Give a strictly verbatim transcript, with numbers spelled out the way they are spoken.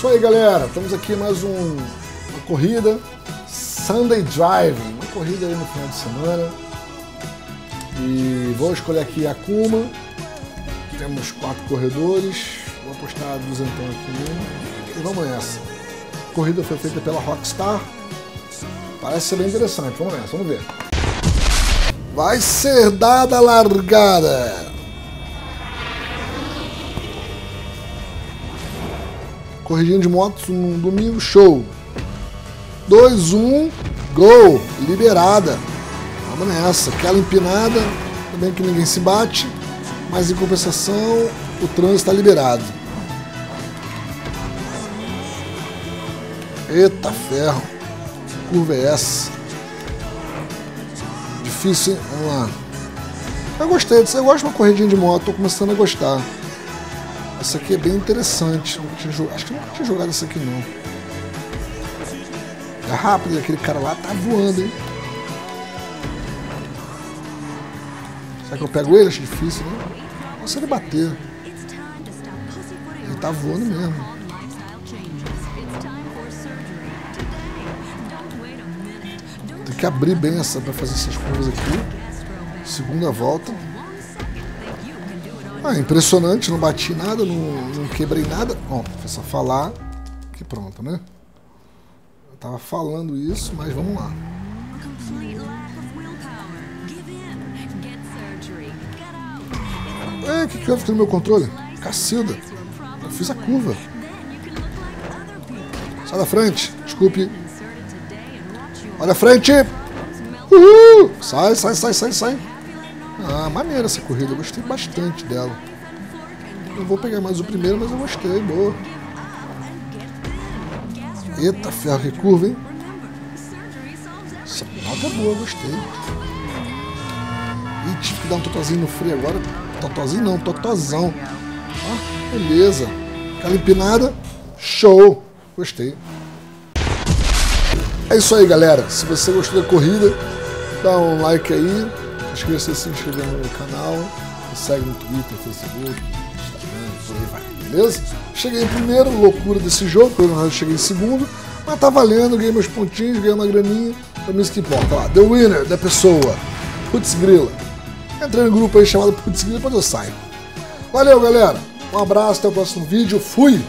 Isso aí, galera, estamos aqui mais um, uma corrida Sunday Driving, uma corrida aí no final de semana. E vou escolher aqui a Kuma. Temos quatro corredores. Vou apostar duzentão aqui mesmo. E vamos nessa. A corrida foi feita pela Rockstar. Parece ser bem interessante. Vamos nessa, vamos ver. Vai ser dada a largada. Corridinha de motos no domingo, show. dois, um, gol. Liberada. Vamos nessa. Aquela empinada. Também que ninguém se bate. Mas em compensação, o trânsito está liberado. Eita ferro. Que curva é essa? Difícil, hein? Vamos lá. Eu gostei disso. Eu gosto de uma corridinha de moto. Estou começando a gostar. Essa aqui é bem interessante. Acho que eu nunca tinha jogado essa aqui, não. É rápido. Aquele cara lá tá voando, hein? Será que eu pego ele? Acho difícil, né? Nossa, ele bater. Ele tá voando mesmo. Tem que abrir bem essa pra fazer essas curvas aqui. Segunda volta. Ah, impressionante, não bati nada, não, não quebrei nada. Bom, foi só falar que pronto, né? Eu tava falando isso, mas vamos lá. É, o que que eu fiz no meu controle? Cacilda, eu fiz a curva. Sai da frente, desculpe. Olha a frente! Uhul! Sai, sai, sai, sai, sai. Ah, maneira essa corrida, eu gostei bastante dela. Eu vou pegar mais o primeiro, mas eu gostei, boa. Eita, ferro, que curva, hein? Essa nota é boa, gostei. Ih, tive que dar um totozinho no freio agora. Totozinho não, totozão. Ah, beleza. Aquela empinada, show. Gostei. É isso aí, galera. Se você gostou da corrida, dá um like aí. Esqueça de se inscrever no canal, me segue no Twitter, Facebook, Instagram, por aí vai, beleza? Cheguei em primeiro, loucura desse jogo, eu cheguei em segundo, mas tá valendo, ganhei meus pontinhos, ganhei uma graninha, pra mim isso que importa. Lá, the winner da pessoa, Putz Grila. Entrei no grupo aí chamado Putz Grila, quando eu saio. Valeu, galera, um abraço, até o próximo vídeo, fui!